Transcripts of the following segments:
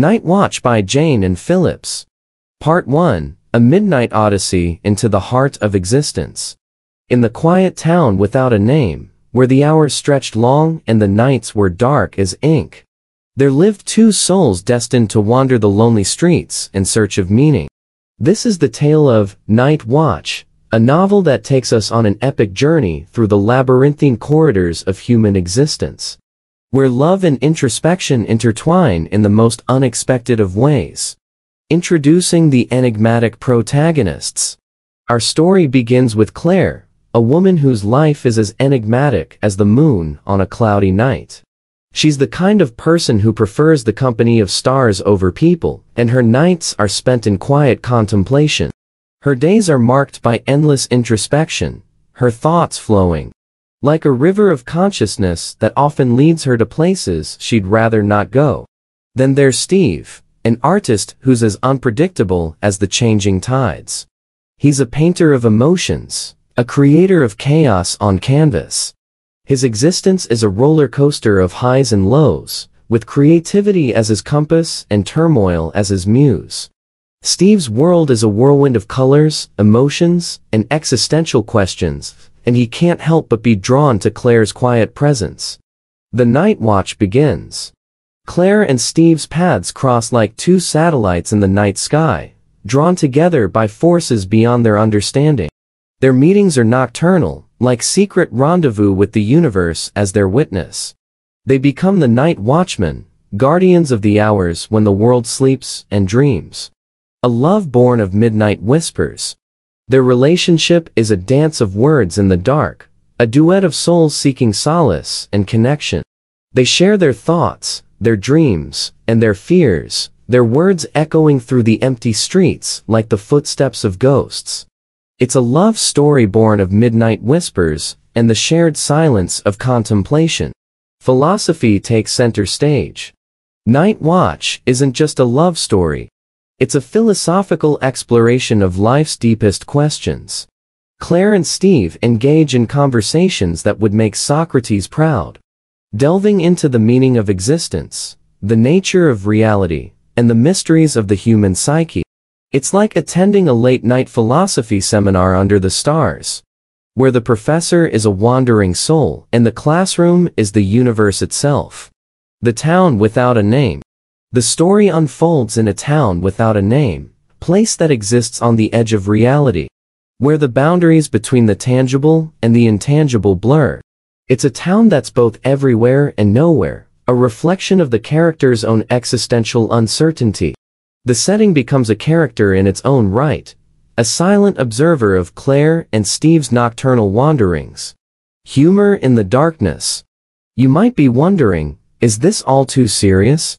Night Watch by Jayne Anne Phillips. Part 1, A Midnight Odyssey into the Heart of Existence. In the quiet town without a name, where the hours stretched long and the nights were dark as ink, there lived two souls destined to wander the lonely streets in search of meaning. This is the tale of Night Watch, a novel that takes us on an epic journey through the labyrinthine corridors of human existence, where love and introspection intertwine in the most unexpected of ways. Introducing the enigmatic protagonists. Our story begins with Claire, a woman whose life is as enigmatic as the moon on a cloudy night. She's the kind of person who prefers the company of stars over people, and her nights are spent in quiet contemplation. Her days are marked by endless introspection, her thoughts flowing like a river of consciousness that often leads her to places she'd rather not go. Then there's Steve, an artist who's as unpredictable as the changing tides. He's a painter of emotions, a creator of chaos on canvas. His existence is a roller coaster of highs and lows, with creativity as his compass and turmoil as his muse. Steve's world is a whirlwind of colors, emotions, and existential questions, and he can't help but be drawn to Claire's quiet presence. The Night Watch begins. Claire and Steve's paths cross like two satellites in the night sky, drawn together by forces beyond their understanding. Their meetings are nocturnal, like secret rendezvous with the universe as their witness. They become the night watchmen, guardians of the hours when the world sleeps and dreams. A love born of midnight whispers. Their relationship is a dance of words in the dark, a duet of souls seeking solace and connection. They share their thoughts, their dreams, and their fears, their words echoing through the empty streets like the footsteps of ghosts. It's a love story born of midnight whispers and the shared silence of contemplation. Philosophy takes center stage. Night Watch isn't just a love story. It's a philosophical exploration of life's deepest questions. Claire and Steve engage in conversations that would make Socrates proud, delving into the meaning of existence, the nature of reality, and the mysteries of the human psyche. It's like attending a late-night philosophy seminar under the stars, where the professor is a wandering soul and the classroom is the universe itself. The town without a name. The story unfolds in a town without a name, place that exists on the edge of reality, where the boundaries between the tangible and the intangible blur. It's a town that's both everywhere and nowhere, a reflection of the character's own existential uncertainty. The setting becomes a character in its own right, a silent observer of Claire and Steve's nocturnal wanderings. Humor in the darkness. You might be wondering, is this all too serious?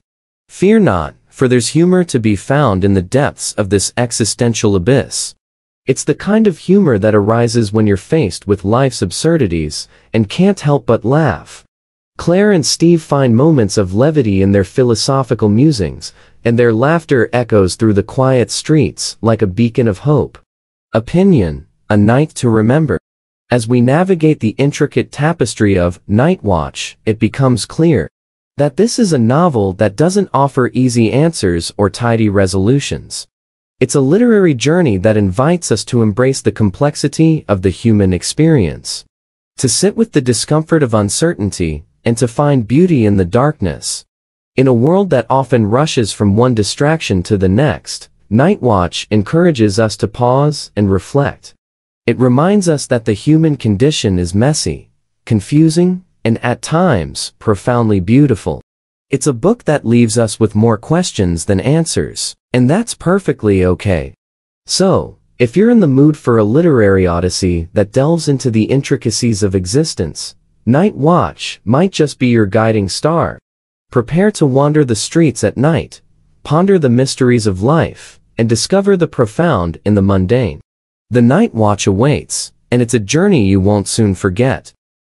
Fear not, for there's humor to be found in the depths of this existential abyss. It's the kind of humor that arises when you're faced with life's absurdities and can't help but laugh. Claire and Steve find moments of levity in their philosophical musings, and their laughter echoes through the quiet streets like a beacon of hope. Opinion, a night to remember. As we navigate the intricate tapestry of Night Watch, it becomes clear that this is a novel that doesn't offer easy answers or tidy resolutions. It's a literary journey that invites us to embrace the complexity of the human experience, to sit with the discomfort of uncertainty, and to find beauty in the darkness. In a world that often rushes from one distraction to the next, Night Watch encourages us to pause and reflect. It reminds us that the human condition is messy, confusing, and at times, profoundly beautiful. It's a book that leaves us with more questions than answers, and that's perfectly okay. So, if you're in the mood for a literary odyssey that delves into the intricacies of existence, Night Watch might just be your guiding star. Prepare to wander the streets at night, ponder the mysteries of life, and discover the profound in the mundane. The Night Watch awaits, and it's a journey you won't soon forget.